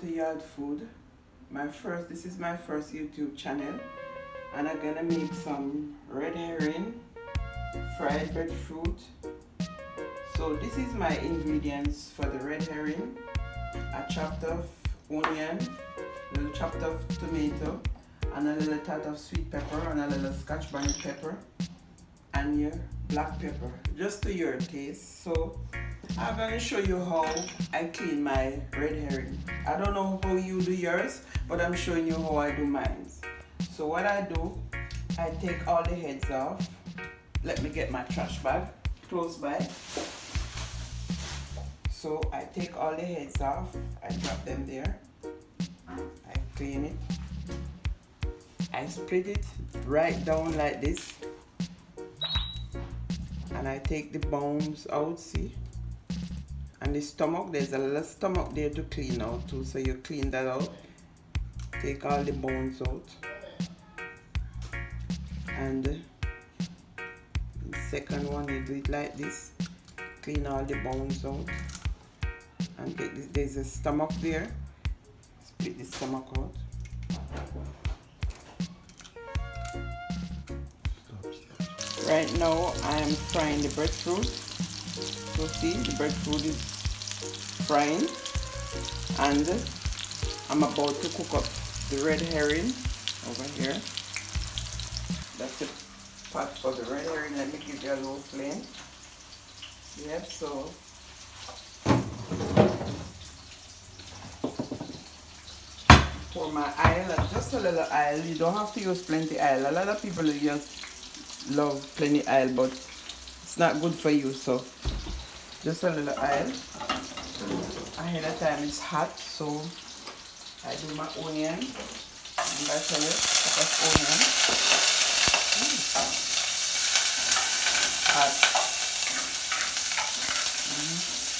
to Yard Food. This is my first YouTube channel, and I'm gonna make some red herring, fried breadfruit. So this is my ingredients for the red herring: a chopped off onion, a little chopped off tomato, and a little tad of sweet pepper, and a little scotch bonnet pepper, and your black pepper, just to your taste. So I'm going to show you how I clean my red herring. I don't know how you do yours, but I'm showing you how I do mine. So what I do, I take all the heads off. Let me get my trash bag close by. So I take all the heads off. I drop them there. I clean it. I split it right down like this. And I take the bones out, see? And the stomach, there's a little stomach there to clean out too, so you clean that out. Take all the bones out. And the second one, you do it like this. Clean all the bones out. And take this, there's a stomach there. Split the stomach out. Right now, I am frying the breadfruit. So see, the breadfruit is frying, and I'm about to cook up the red herring over here. That's the pot for the red herring. Let me give you a low flame. Yep, so pour my oil, just a little oil. You don't have to use plenty oil. A lot of people just love plenty oil, but it's not good for you, so just a little oil. Ahead of time, it's hot, so I do my onion, and that's a little of onion. Hot.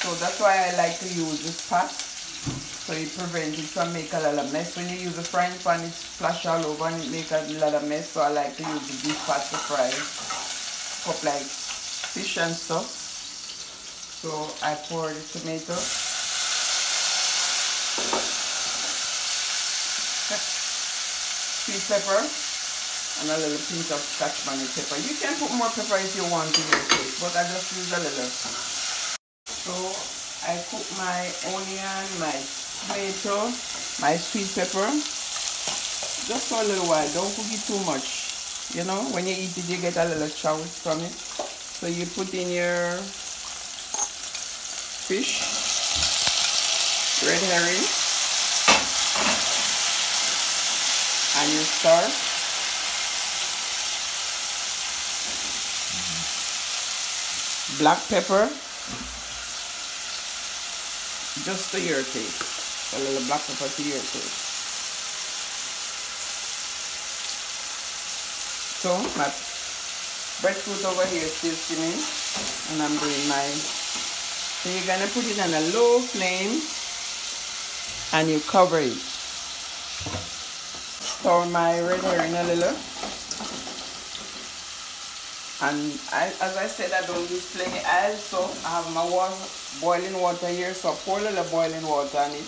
So that's why I like to use this pot, so it prevents it from making a lot of mess. When you use a frying pan, it splash all over and it makes a lot of mess, so I like to use this pot to fry up like fish and stuff. So I pour the tomato. Sweet pepper and a little pinch of scotch bonnet pepper. You can put more pepper if you want to your taste, but I just use a little. So I cook my onion, my tomato, my sweet pepper just for a little while. Don't cook it too much. You know, when you eat it, you get a little chow from it. So you put in your fish, red herring, and your starch. Black pepper, just to your taste. A little black pepper to your taste. So my breadfruit over here is still steaming, and I'm doing mine. So you're gonna put it on a low flame, and you cover it. Stir my red herring a little, and as I said, I don't use plenty oil, so I have my boiling water here. So I pour a little boiling water on it,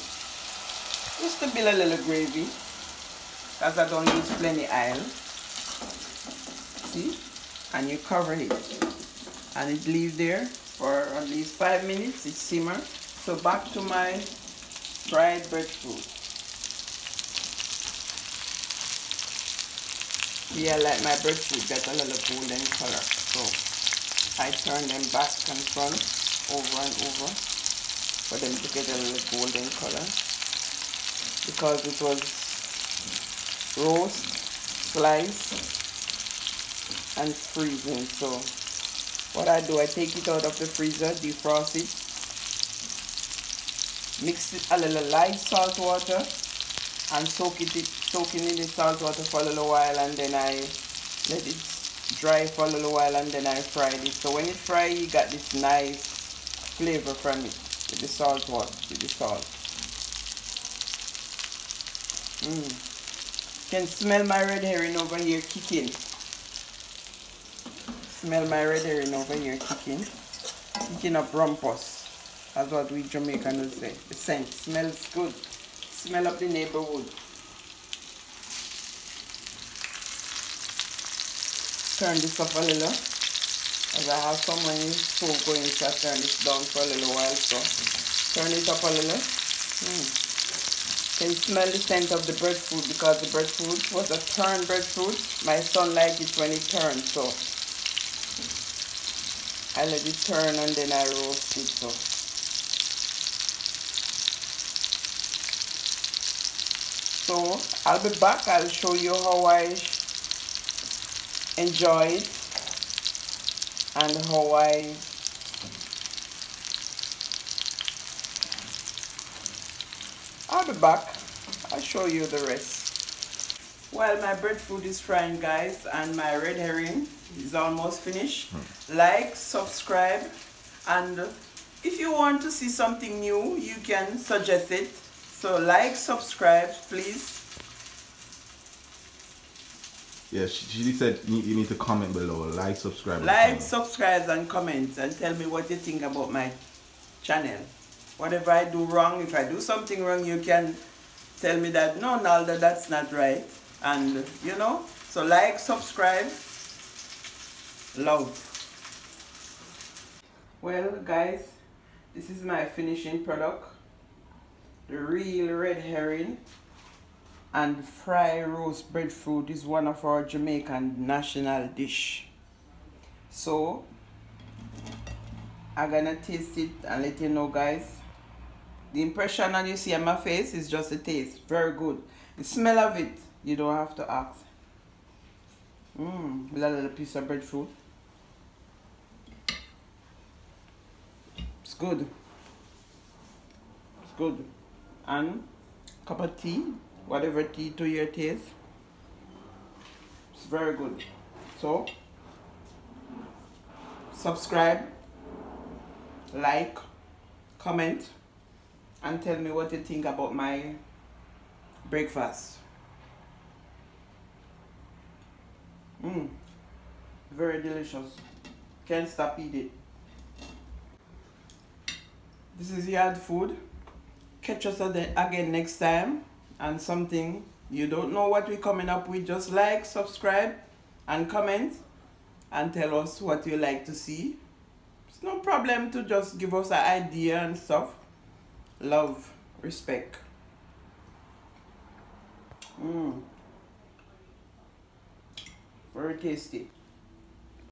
just to build a little gravy, as I don't use plenty oil. See? And you cover it, and it leaves there for at least 5 minutes. It simmer. So back to my fried breadfruit. Here, yeah, like my breadfruit got a little golden color, so I turn them back and front over and over for them to get a little golden color, because it was roast, sliced, and it's freezing. So what I do, I take it out of the freezer, defrost it, mix it a little light salt water, and soak it in the salt water for a little while, and then I let it dry for a little while, and then I fry it. So when it fry, you got this nice flavor from it with the salt water, with the salt. Can smell my red herring over here kicking. Smell my red herring over here kicking. Kicking up rumpus. That's what we Jamaicans say. The scent smells good. smell of the neighborhood. Turn this up a little, as I have some money food going, so I turn this down for a little while. So turn it up a little. Can smell the scent of the breadfruit, because the breadfruit was a turned breadfruit. My son liked it when it turned, so I let it turn and then I roast it. So I'll be back. I'll show you how I enjoy it and how I I'll be back. I'll show you the rest. Well, my breadfruit is frying, guys, and my red herring is almost finished. Like, subscribe, and if you want to see something new, you can suggest it. So like, subscribe, please. Yeah, she said you need to comment below. Like, subscribe. Like, subscribe and comment, and tell me what you think about my channel. Whatever I do wrong, if I do something wrong, you can tell me that, no, Naldo, that's not right. And, you know, so like, subscribe, love. Well, guys, this is my finishing product. The real red herring and fry roast breadfruit is one of our Jamaican national dish. So I'm gonna taste it and let you know, guys. The impression that you see on my face is just a taste. Very good. The smell of it, you don't have to ask. With a little piece of breadfruit. It's good. It's good. And cup of tea, whatever tea to your taste. It's very good. So subscribe, like, comment, and tell me what you think about my breakfast. Very delicious. Can't stop eating. This is Yard Food. Catch us again next time, and something you don't know what we're coming up with, just like, subscribe, and comment, and tell us what you like to see. It's no problem to just give us an idea and stuff. Love, respect. Very tasty.